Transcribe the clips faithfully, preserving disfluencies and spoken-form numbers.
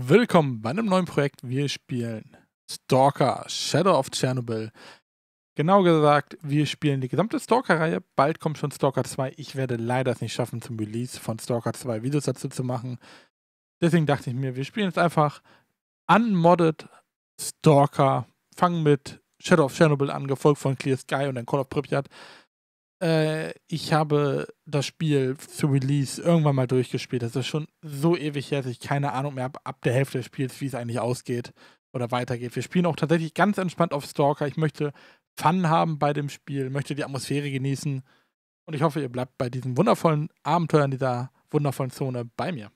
Willkommen bei einem neuen Projekt. Wir spielen Stalker Shadow of Chernobyl. Genau gesagt, wir spielen die gesamte Stalker-Reihe. Bald kommt schon Stalker zwei. Ich werde leider es nicht schaffen, zum Release von Stalker zwei Videos dazu zu machen. Deswegen dachte ich mir, wir spielen jetzt einfach unmodded Stalker. Fangen mit Shadow of Chernobyl an, gefolgt von Clear Sky und dann Call of Pripyat. Äh, ich habe das Spiel zu Release irgendwann mal durchgespielt. Das ist schon so ewig her, dass ich keine Ahnung mehr habe, ab der Hälfte des Spiels, wie es eigentlich ausgeht oder weitergeht. Wir spielen auch tatsächlich ganz entspannt auf Stalker. Ich möchte Fun haben bei dem Spiel, möchte die Atmosphäre genießen und ich hoffe, ihr bleibt bei diesem wundervollen Abenteuer in dieser wundervollen Zone bei mir.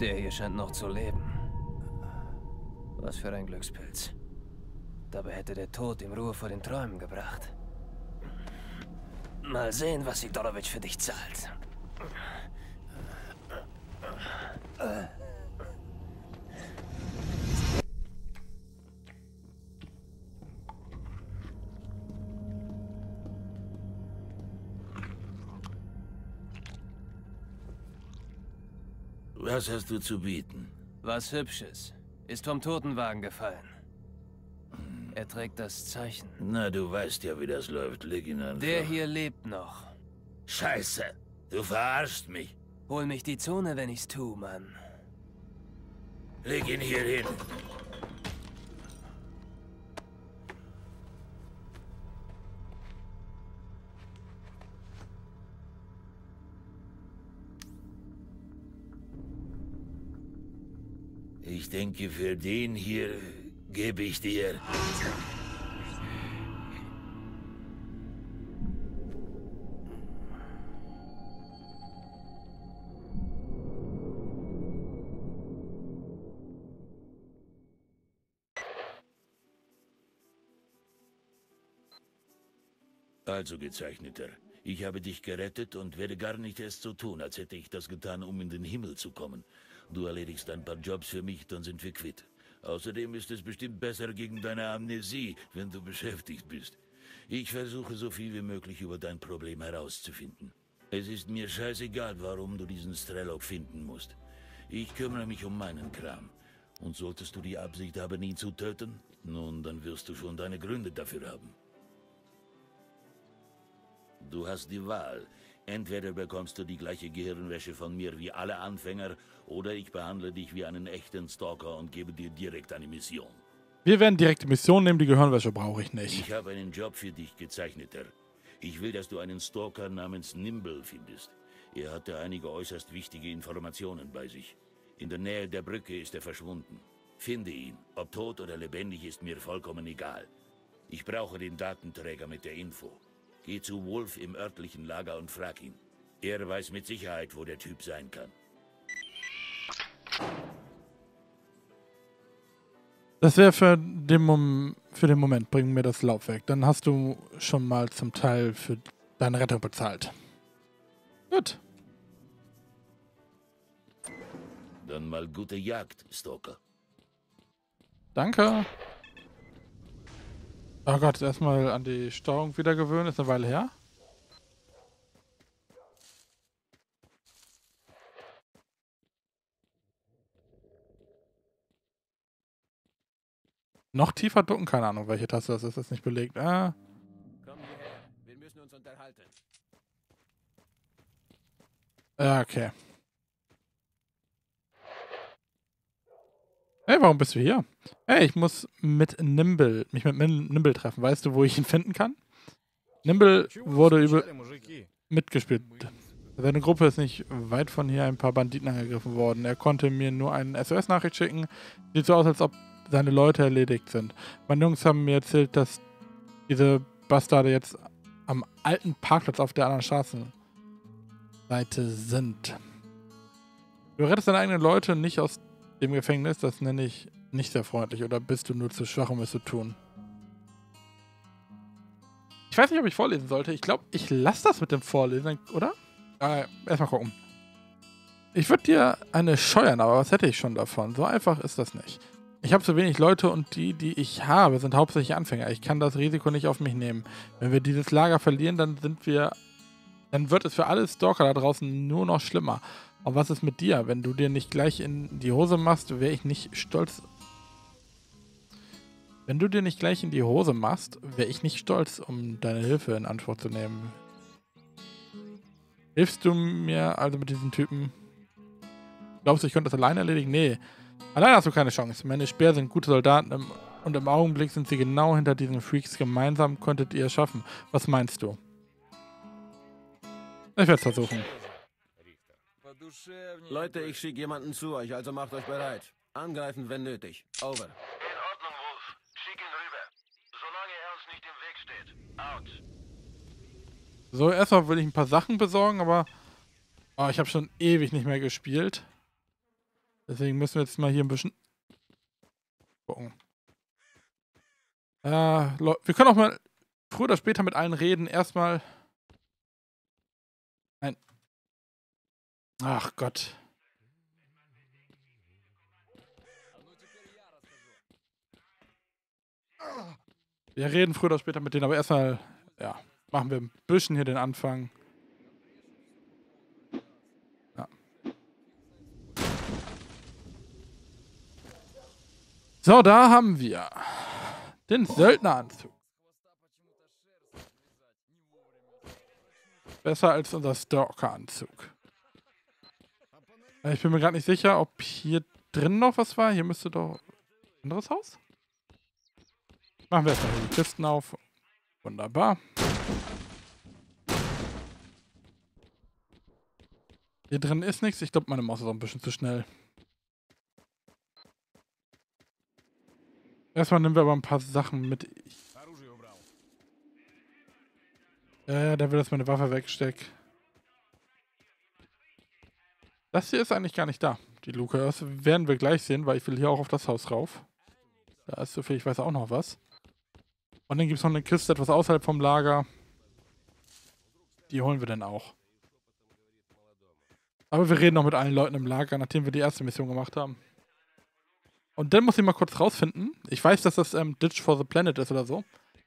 Der hier scheint noch zu leben. Was für ein Glückspilz. Dabei hätte der Tod ihm Ruhe vor den Träumen gebracht. Mal sehen, was Sidorowitsch für dich zahlt. Was hast du zu bieten? Was Hübsches. Ist vom Totenwagen gefallen. Er trägt das Zeichen. Na, du weißt ja, wie das läuft. Leg ihn an. Der hier lebt noch. Scheiße! Du verarschst mich. Hol mich die Zone, wenn ich's tu, Mann. Leg ihn hier hin. Ich denke, für den hier gebe ich dir... Also, Gezeichneter, ich habe dich gerettet und werde gar nicht erst so tun, als hätte ich das getan, um in den Himmel zu kommen. Du erledigst ein paar Jobs für mich, dann sind wir quitt. Außerdem ist es bestimmt besser gegen deine Amnesie, wenn du beschäftigt bist. Ich versuche so viel wie möglich über dein Problem herauszufinden. Es ist mir scheißegal, warum du diesen Strelok finden musst. Ich kümmere mich um meinen Kram. Und solltest du die Absicht haben, ihn zu töten? Nun, dann wirst du schon deine Gründe dafür haben. Du hast die Wahl. Entweder bekommst du die gleiche Gehirnwäsche von mir wie alle Anfänger, oder ich behandle dich wie einen echten Stalker und gebe dir direkt eine Mission. Wir werden direkte Missionen nehmen, die Gehirnwäsche brauche ich nicht. Ich habe einen Job für dich, Gezeichneter. Ich will, dass du einen Stalker namens Nimble findest. Er hatte einige äußerst wichtige Informationen bei sich. In der Nähe der Brücke ist er verschwunden. Finde ihn. Ob tot oder lebendig ist mir vollkommen egal. Ich brauche den Datenträger mit der Info. Geh zu Wolf im örtlichen Lager und frag ihn. Er weiß mit Sicherheit, wo der Typ sein kann. Das wäre für den Moment, für den Moment, bring mir das Laubwerk. Dann hast du schon mal zum Teil für deine Rettung bezahlt. Gut. Dann mal gute Jagd, Stalker. Danke. Oh Gott, erstmal an die Steuerung wieder gewöhnen, ist eine Weile her. Noch tiefer ducken, keine Ahnung, welche Taste das ist, das ist nicht belegt. Ah. Komm hierher, wir müssen uns unterhalten. Okay. Hey, warum bist du hier? Hey, ich muss mit Nimble, mich mit Nimble treffen. Weißt du, wo ich ihn finden kann? Nimble wurde über mitgespielt. Seine Gruppe ist nicht weit von hier ein paar Banditen angegriffen worden. Er konnte mir nur eine S O S-Nachricht schicken. Sieht so aus, als ob seine Leute erledigt sind. Meine Jungs haben mir erzählt, dass diese Bastarde jetzt am alten Parkplatz auf der anderen Straßenseite sind. Du rettest deine eigenen Leute nicht aus dem Gefängnis, das nenne ich nicht sehr freundlich. Oder bist du nur zu schwach, um es zu tun? Ich weiß nicht, ob ich vorlesen sollte. Ich glaube, ich lasse das mit dem Vorlesen, oder? Äh, erstmal gucken. Ich würde dir eine scheuern, aber was hätte ich schon davon? So einfach ist das nicht. Ich habe zu wenig Leute und die, die ich habe, sind hauptsächlich Anfänger. Ich kann das Risiko nicht auf mich nehmen. Wenn wir dieses Lager verlieren, dann sind wir, dann wird es für alle Stalker da draußen nur noch schlimmer. Aber was ist mit dir? Wenn du dir nicht gleich in die Hose machst, wäre ich nicht stolz. Wenn du dir nicht gleich in die Hose machst, wäre ich nicht stolz, um deine Hilfe in Anspruch zu nehmen. Hilfst du mir also mit diesem Typen? Glaubst du, ich könnte das alleine erledigen? Nee. Allein hast du keine Chance. Meine Speer sind gute Soldaten im, und im Augenblick sind sie genau hinter diesen Freaks. Gemeinsam könntet ihr es schaffen. Was meinst du? Ich werde es versuchen. Leute, ich schicke jemanden zu euch, also macht euch bereit. Angreifen, wenn nötig. Over. In Ordnung, Wolf. Schick ihn rüber. Solange er uns nicht im Weg steht. Out. So, erstmal will ich ein paar Sachen besorgen, aber oh, ich habe schon ewig nicht mehr gespielt. Deswegen müssen wir jetzt mal hier ein bisschen gucken. Äh, wir können auch mal früher oder später mit allen reden. Erstmal. Nein. Ach Gott. Wir reden früher oder später mit denen, aber erstmal, ja, machen wir ein bisschen hier den Anfang. So, da haben wir den Söldneranzug. Besser als unser Stalkeranzug. Ich bin mir gerade nicht sicher, ob hier drin noch was war. Hier müsste doch ein anderes Haus. Machen wir erstmal die Kisten auf. Wunderbar. Hier drin ist nichts. Ich glaube, meine Maus ist auch ein bisschen zu schnell. Erstmal nehmen wir aber ein paar Sachen mit. Äh, da will das meine Waffe wegstecken. Das hier ist eigentlich gar nicht da, die Luke. Das werden wir gleich sehen, weil ich will hier auch auf das Haus rauf. Da ist so viel, ich weiß auch noch was. Und dann gibt es noch eine Kiste etwas außerhalb vom Lager. Die holen wir dann auch. Aber wir reden noch mit allen Leuten im Lager, nachdem wir die erste Mission gemacht haben. Und dann muss ich mal kurz rausfinden. Ich weiß, dass das ähm, Ditch for the Planet ist oder so.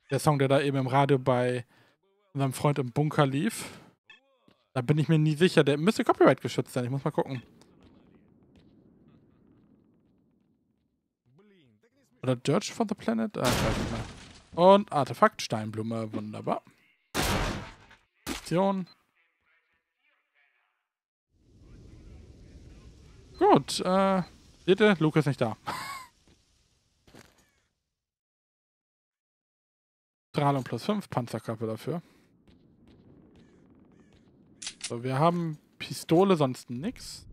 Der Song, der da eben im Radio bei unserem Freund im Bunker lief. Da bin ich mir nie sicher. Der müsste Copyright geschützt sein. Ich muss mal gucken. Oder Ditch for the Planet? Ah, scheiße. Und Artefakt Steinblume. Wunderbar. Aktion. Gut. Äh. Seht ihr? Luke ist nicht da. Strahlung plus fünf, Panzerkappe dafür. So, wir haben Pistole, sonst nix.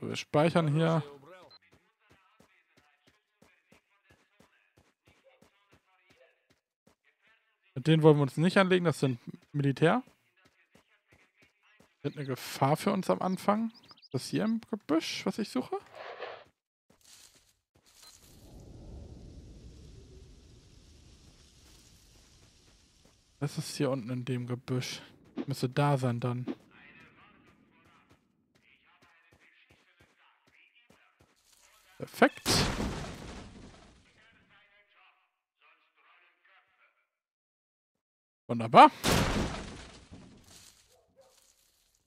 So, wir speichern hier. Mit denen wollen wir uns nicht anlegen, das sind Militär. Eine Gefahr für uns am Anfang. Das hier im Gebüsch, was ich suche? Das ist hier unten in dem Gebüsch. Müsste da sein dann. Perfekt. Wunderbar.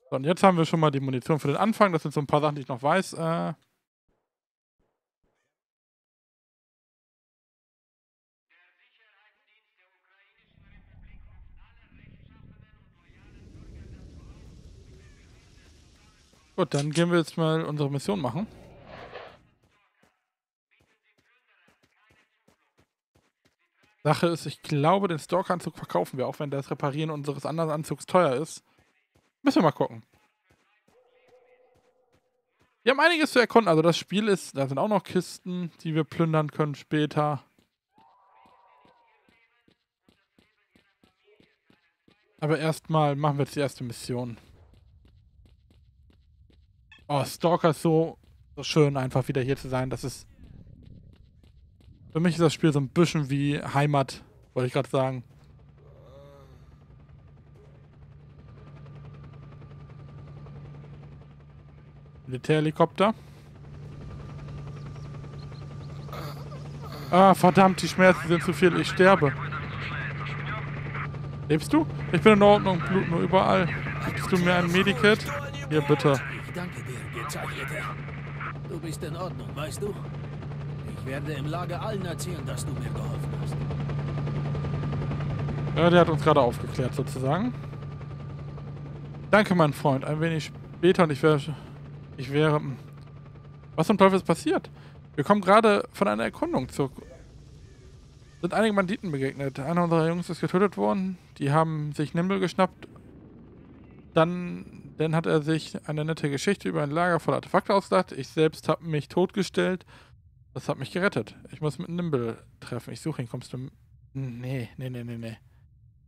So, und jetzt haben wir schon mal die Munition für den Anfang. Das sind so ein paar Sachen, die ich noch weiß. Äh Gut, dann gehen wir jetzt mal unsere Mission machen. Sache ist, ich glaube, den Stalker-Anzug verkaufen wir, auch wenn das Reparieren unseres anderen Anzugs teuer ist. Müssen wir mal gucken. Wir haben einiges zu erkunden. Also das Spiel ist, da sind auch noch Kisten, die wir plündern können später. Aber erstmal machen wir jetzt die erste Mission. Oh, Stalker ist so, so schön, einfach wieder hier zu sein. Das ist... Für mich ist das Spiel so ein bisschen wie Heimat, wollte ich gerade sagen. Militärhelikopter. Ah, verdammt, die Schmerzen sind zu viel, ich sterbe. Lebst du? Ich bin in Ordnung, Blut nur überall. Gibst du mir ein Medikit? Hier, bitte. Ich danke dir, Gezeichneter. Du bist in Ordnung, weißt du? Ich werde im Lager allen erzählen, dass du mir geholfen hast. Ja, der hat uns gerade aufgeklärt, sozusagen. Danke, mein Freund. Ein wenig später und ich wäre... Ich wäre... Was zum Teufel ist passiert? Wir kommen gerade von einer Erkundung zurück. Sind einigen Banditen begegnet. Einer unserer Jungs ist getötet worden. Die haben sich Nimble geschnappt. Dann, dann hat er sich eine nette Geschichte über ein Lager voller Artefakte ausgedacht. Ich selbst habe mich totgestellt. Das hat mich gerettet. Ich muss mit Nimble treffen. Ich suche ihn. Kommst du... Nee, nee, nee, nee, nee.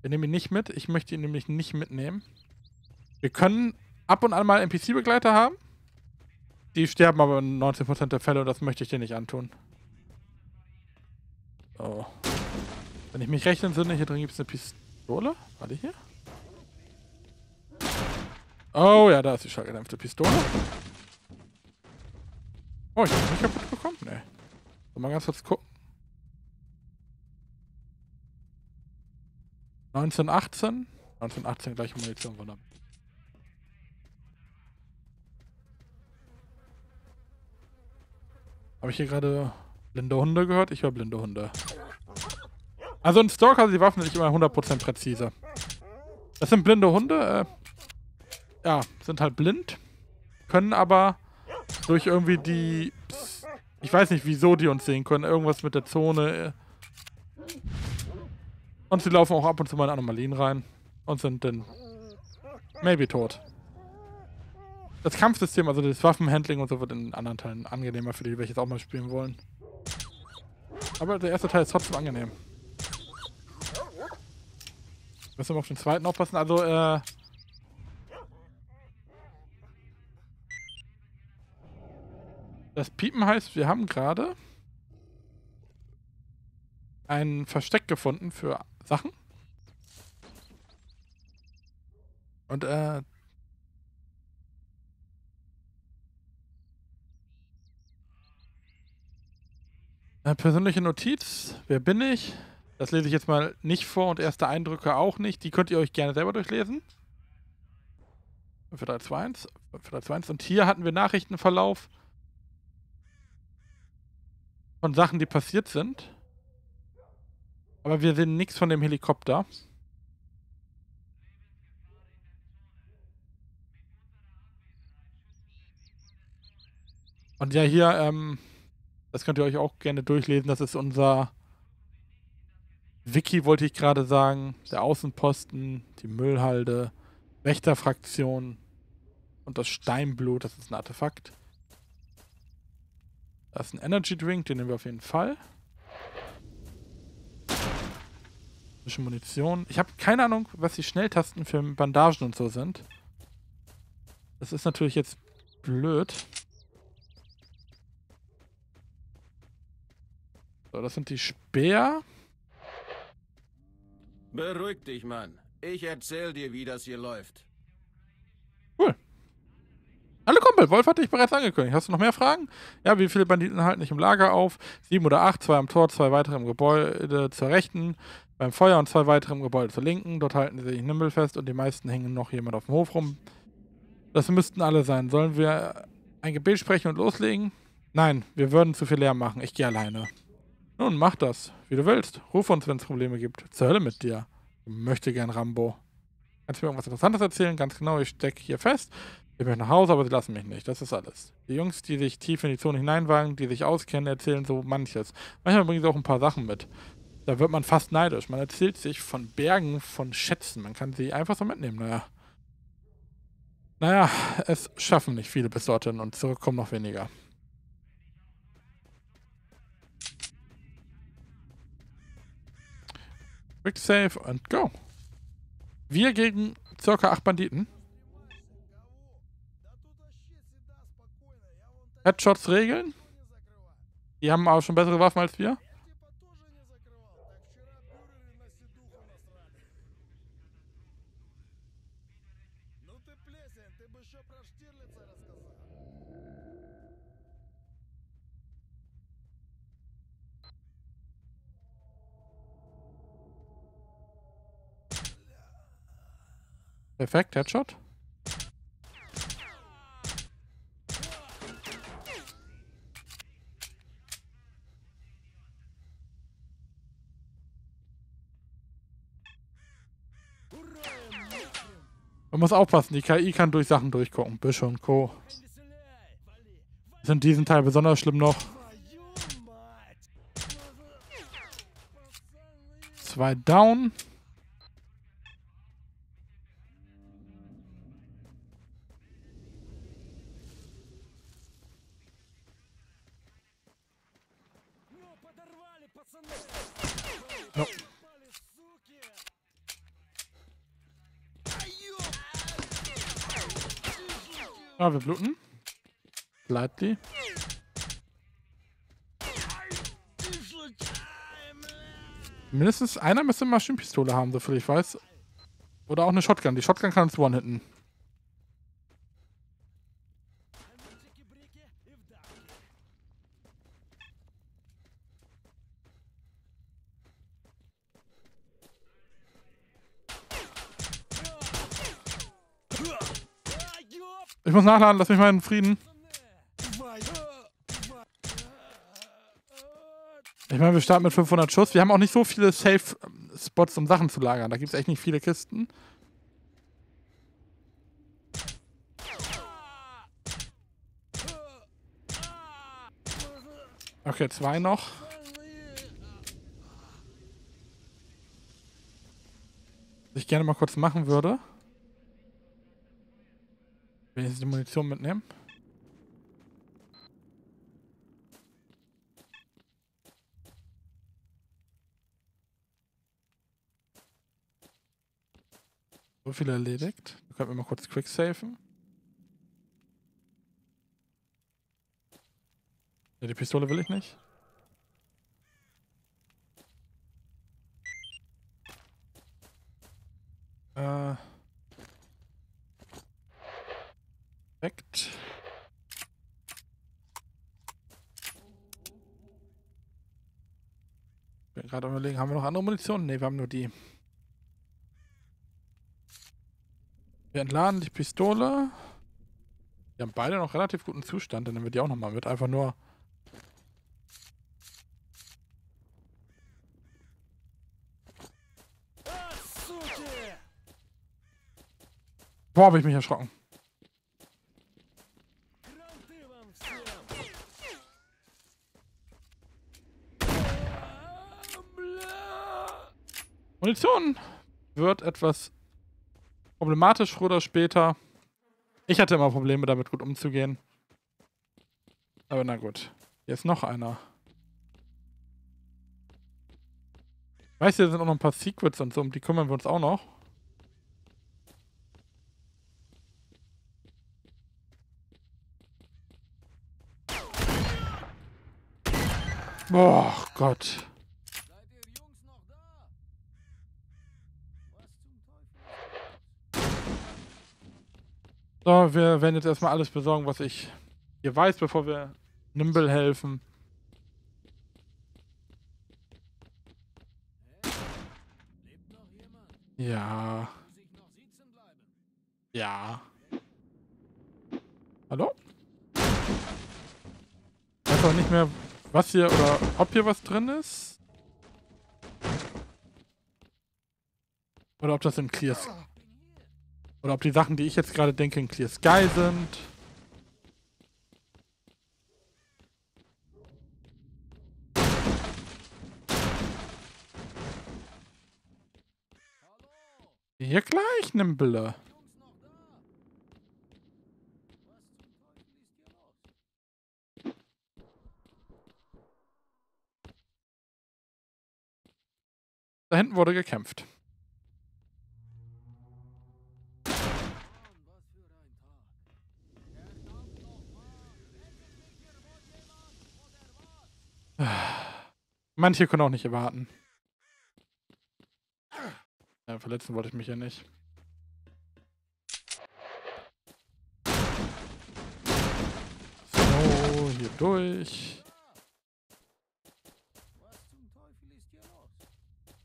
Wir nehmen ihn nicht mit. Ich möchte ihn nämlich nicht mitnehmen. Wir können ab und an mal N P C-Begleiter haben. Die sterben aber in neunzig Prozent der Fälle und das möchte ich dir nicht antun. Oh. Wenn ich mich recht entsinne, hier drin gibt es eine Pistole. Warte hier. Oh ja, da ist die schallgedämpfte Pistole. Oh, ich habe mich kaputt bekommen. Ne. So, mal ganz kurz gucken. neunzehn achtzehn. neunzehn achtzehn gleiche Munition, wunderbar. Habe ich hier gerade blinde Hunde gehört? Ich höre blinde Hunde. Also in Stalker, also die Waffen sind nicht immer hundert Prozent präzise. Das sind blinde Hunde. Äh, ja, sind halt blind. Können aber durch irgendwie die... Pss, ich weiß nicht, wieso die uns sehen können. Irgendwas mit der Zone. Äh. Und sie laufen auch ab und zu mal in Anomalien rein. Und sind dann... maybe tot. Das Kampfsystem, also das Waffenhandling und so, wird in anderen Teilen angenehmer für die, welche jetzt auch mal spielen wollen. Aber der erste Teil ist trotzdem angenehm. Müssen wir auf den zweiten aufpassen. Also, äh... das Piepen heißt, wir haben gerade ein Versteck gefunden für Sachen. Und, äh... persönliche Notiz. Wer bin ich? Das lese ich jetzt mal nicht vor und erste Eindrücke auch nicht. Die könnt ihr euch gerne selber durchlesen. vier drei zwei eins. Und hier hatten wir Nachrichtenverlauf von Sachen, die passiert sind. Aber wir sehen nichts von dem Helikopter. Und ja, hier, ähm, das könnt ihr euch auch gerne durchlesen. Das ist unser Wiki, wollte ich gerade sagen. Der Außenposten, die Müllhalde, Wächterfraktion und das Steinblut. Das ist ein Artefakt. Das ist ein Energy Drink, den nehmen wir auf jeden Fall. Ein bisschen Munition. Ich habe keine Ahnung, was die Schnelltasten für Bandagen und so sind. Das ist natürlich jetzt blöd. So, das sind die Speer. Beruhig dich, Mann. Ich erzähl dir, wie das hier läuft. Cool. Hallo Kumpel, Wolf hatte ich bereits angekündigt. Hast du noch mehr Fragen? Ja, wie viele Banditen halten dich im Lager auf? Sieben oder acht, zwei am Tor, zwei weitere im Gebäude zur Rechten, beim Feuer und zwei weitere im Gebäude zur Linken. Dort halten sie sich Nimble fest und die meisten hängen noch jemand auf dem Hof rum. Das müssten alle sein. Sollen wir ein Gebet sprechen und loslegen? Nein, wir würden zu viel Lärm machen. Ich gehe alleine. Nun, mach das, wie du willst. Ruf uns, wenn es Probleme gibt. Zur Hölle mit dir. Ich möchte gern Rambo. Kannst du mir irgendwas Interessantes erzählen? Ganz genau, ich stecke hier fest. Ich möchte nach Hause, aber sie lassen mich nicht. Das ist alles. Die Jungs, die sich tief in die Zone hineinwagen, die sich auskennen, erzählen so manches. Manchmal bringen sie auch ein paar Sachen mit. Da wird man fast neidisch. Man erzählt sich von Bergen, von Schätzen. Man kann sie einfach so mitnehmen. Naja. Naja, es schaffen nicht viele bis dorthin und zurückkommen noch weniger. Quick save and go. Wir gegen circa acht Banditen. Headshots regeln. Die haben auch schon bessere Waffen als wir. Perfekt, Headshot. Man muss aufpassen, die K I kann durch Sachen durchgucken. Büsche und Co. Sind diesen Teil besonders schlimm noch. Zwei down. No. Ah, wir bluten. Bleibt die. Mindestens einer müsste eine Maschinenpistole haben, soviel ich weiß. Oder auch eine Shotgun. Die Shotgun kann uns one-hitten. Ich muss nachladen, lass mich mal in Frieden. Ich meine, wir starten mit fünfhundert Schuss. Wir haben auch nicht so viele Safe-Spots, um Sachen zu lagern. Da gibt es echt nicht viele Kisten. Okay, zwei noch. Was ich gerne mal kurz machen würde. Jetzt die Munition mitnehmen. So viel erledigt. Da können wir mal kurz quick safen. Ja, die Pistole will ich nicht. Äh. Perfekt. Ich bin gerade überlegen, haben wir noch andere Munition? Ne, wir haben nur die. Wir entladen die Pistole. Die haben beide noch relativ guten Zustand, dann nehmen wir die auch nochmal mit. Einfach nur. Boah, habe ich mich erschrocken. Munition wird etwas problematisch früher oder später. Ich hatte immer Probleme damit, gut umzugehen. Aber na gut. Hier ist noch einer. Ich weiß, hier sind auch noch ein paar Secrets und so, um die kümmern wir uns auch noch. Oh Gott. So, wir werden jetzt erstmal alles besorgen, was ich hier weiß, bevor wir Nimble helfen. Ja. Ja. Hallo? Ich weiß auch nicht mehr, was hier oder ob hier was drin ist. Oder ob das in Clear Sky. Oder ob die Sachen, die ich jetzt gerade denke, in Clear Sky sind. Hier gleich, Nimble. Da hinten wurde gekämpft. Manche können auch nicht erwarten. Ja, verletzen wollte ich mich ja nicht. So, hier durch.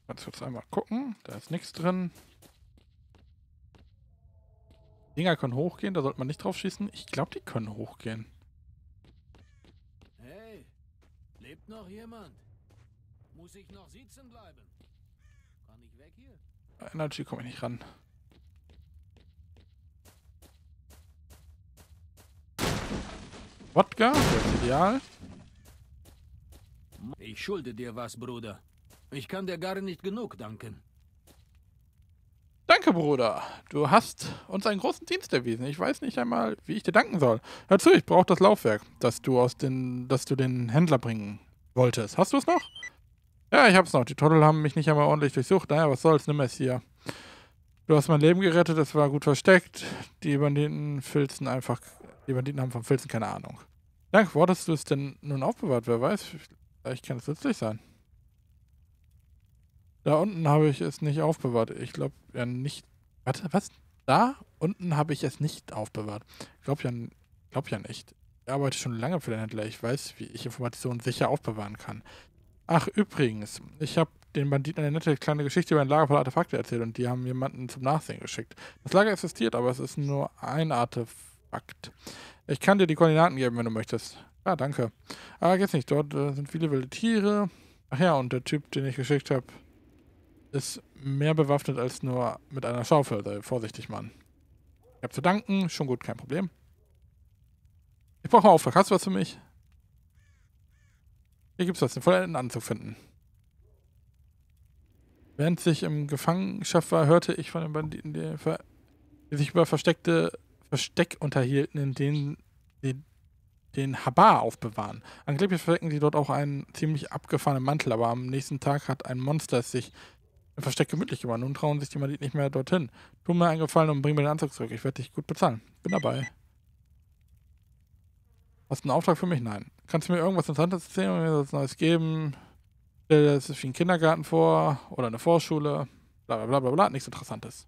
Ganz kurz einmal gucken. Da ist nichts drin. Die Dinger können hochgehen, da sollte man nicht drauf schießen. Ich glaube, die können hochgehen. Hey, lebt noch jemand? Muss ich noch sitzen bleiben? Kann ich weg hier? Energy komme ich nicht ran. Wodka, das ist ideal. Ich schulde dir was, Bruder. Ich kann dir gar nicht genug danken. Danke, Bruder. Du hast uns einen großen Dienst erwiesen. Ich weiß nicht einmal, wie ich dir danken soll. Hör zu, ich brauche das Laufwerk, das du aus den, das du den Händler bringen wolltest. Hast du es noch? Ja, ich hab's noch. Die Trottel haben mich nicht einmal ordentlich durchsucht. Naja, was soll's, nimm es hier. Du hast mein Leben gerettet, es war gut versteckt. Die Banditen filzen einfach. Die Banditen haben vom Filzen keine Ahnung. Danke, wo hattest du es denn nun aufbewahrt? Wer weiß, vielleicht kann es nützlich sein. Da unten habe ich es nicht aufbewahrt. Ich glaube ja nicht. Warte, was? Da unten habe ich es nicht aufbewahrt. Ich glaube ja, glaub ja nicht. Ich arbeite schon lange für den Händler. Ich weiß, wie ich Informationen sicher aufbewahren kann. Ach, übrigens, ich habe den Banditen eine nette kleine Geschichte über ein Lager voller Artefakte erzählt und die haben jemanden zum Nachsehen geschickt. Das Lager existiert, aber es ist nur ein Artefakt. Ich kann dir die Koordinaten geben, wenn du möchtest. Ah, danke. Aber geht's nicht, dort äh, sind viele wilde Tiere. Ach ja, und der Typ, den ich geschickt habe, ist mehr bewaffnet als nur mit einer Schaufel. Sei vorsichtig, Mann. Ich habe zu danken, schon gut, kein Problem. Ich brauche einen Auftrag. Hast du was für mich? Hier gibt's was, den vollendeten Anzug finden. Während ich im Gefangenschaft war, hörte ich von den Banditen, die, die sich über versteckte Versteck unterhielten, in denen sie den Habar aufbewahren. Angeblich verstecken sie dort auch einen ziemlich abgefahrenen Mantel, aber am nächsten Tag hat ein Monster es sich im Versteck gemütlich gemacht. Nun trauen sich die Banditen nicht mehr dorthin. Tu mir einen Gefallen und bring mir den Anzug zurück. Ich werde dich gut bezahlen. Bin dabei. Hast du einen Auftrag für mich? Nein. Kannst du mir irgendwas Interessantes erzählen und mir was Neues geben? Stell dir das wie ein Kindergarten vor oder eine Vorschule. Bla bla bla bla. Nichts Interessantes.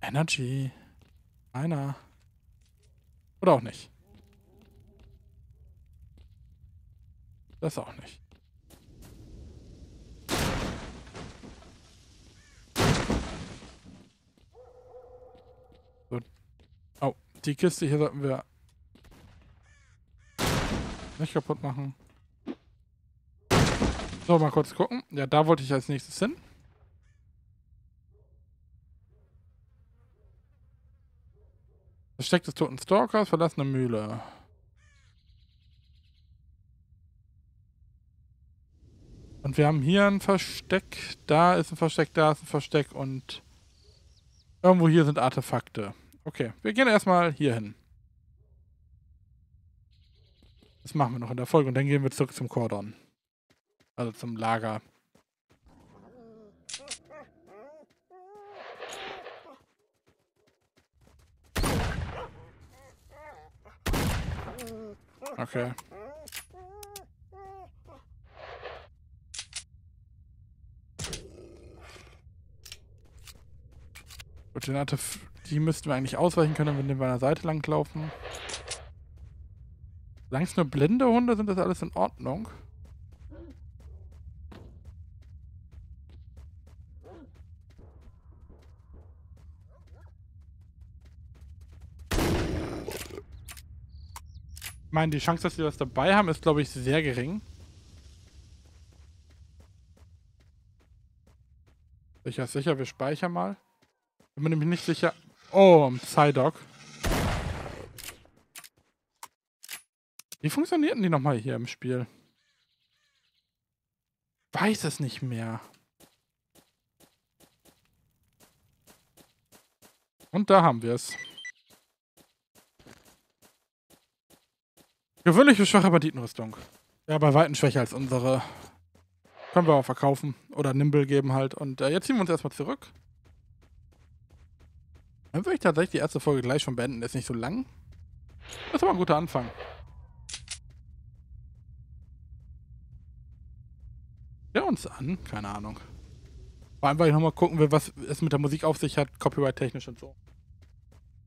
Energy. Einer. Oder auch nicht. Das auch nicht. Oh, die Kiste hier sollten wir nicht kaputt machen. So, mal kurz gucken. Ja, da wollte ich als nächstes hin. Versteck des toten Stalkers, verlassene Mühle. Und wir haben hier ein Versteck. Da ist ein Versteck, da ist ein Versteck und irgendwo hier sind Artefakte. Okay, wir gehen erstmal hier hin. Das machen wir noch in der Folge und dann gehen wir zurück zum Kordon. Also zum Lager. Okay. Gut, den Artef die müssten wir eigentlich ausweichen können, wenn wir bei einer Seite lang laufen. Solange es nur blinde Hunde sind, das alles in Ordnung. Ich meine, die Chance, dass sie was dabei haben, ist, glaube ich, sehr gering. Sicher, sicher, wir speichern mal. Bin mir nämlich nicht sicher. Oh, am Psydoc. Wie funktionierten die nochmal hier im Spiel? Weiß es nicht mehr. Und da haben wir es. Gewöhnliche schwache Banditenrüstung. Ja, bei Weitem schwächer als unsere. Können wir auch verkaufen. Oder Nimble geben halt. Und äh, jetzt ziehen wir uns erstmal zurück. Dann würde ich tatsächlich die erste Folge gleich schon beenden. Ist nicht so lang. Das ist aber ein guter Anfang. Hör uns an. Keine Ahnung. Vor allem, weil ich nochmal gucken will, was es mit der Musik auf sich hat. Copyright-technisch und so.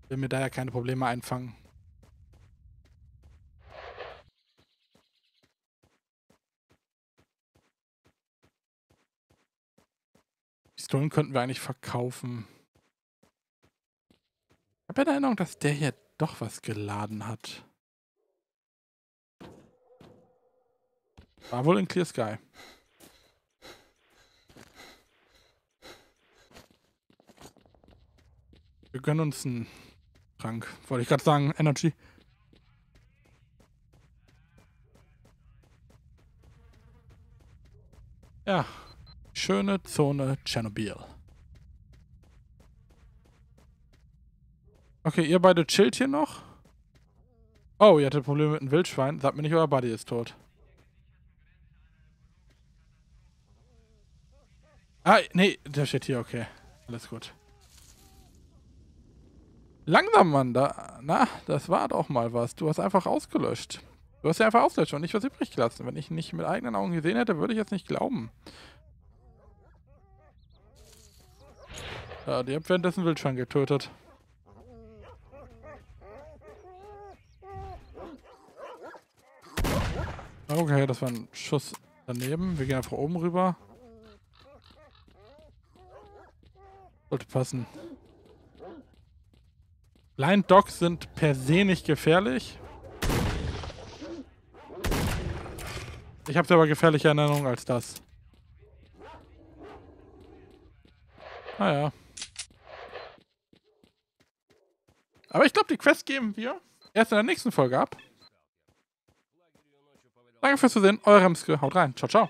Will mir da ja keine Probleme einfangen. Pistolen könnten wir eigentlich verkaufen. Ich habe in Erinnerung, dass der hier doch was geladen hat. War wohl in Clear Sky. Wir gönnen uns einen Trank. Wollte ich gerade sagen, Energy. Ja. Schöne Zone Chernobyl. Okay, ihr beide chillt hier noch. Oh, ihr hattet Probleme mit einem Wildschwein. Sagt mir nicht, euer Buddy ist tot. Ah, nee, der steht hier, okay. Alles gut. Langsam, Mann. Da, na, das war doch mal was. Du hast einfach ausgelöscht. Du hast ja einfach ausgelöscht und nicht was übrig gelassen. Wenn ich nicht mit eigenen Augen gesehen hätte, würde ich jetzt nicht glauben. Ja, die habt währenddessen Wildschwein getötet. Okay, das war ein Schuss daneben. Wir gehen einfach oben rüber. Sollte passen. Blind Dogs sind per se nicht gefährlich. Ich habe sie aber gefährlicher in Erinnerung als das. Naja. Aber ich glaube, die Quest geben wir erst in der nächsten Folge ab. Danke fürs Zusehen, euer Remzke. Haut rein. Ciao, ciao.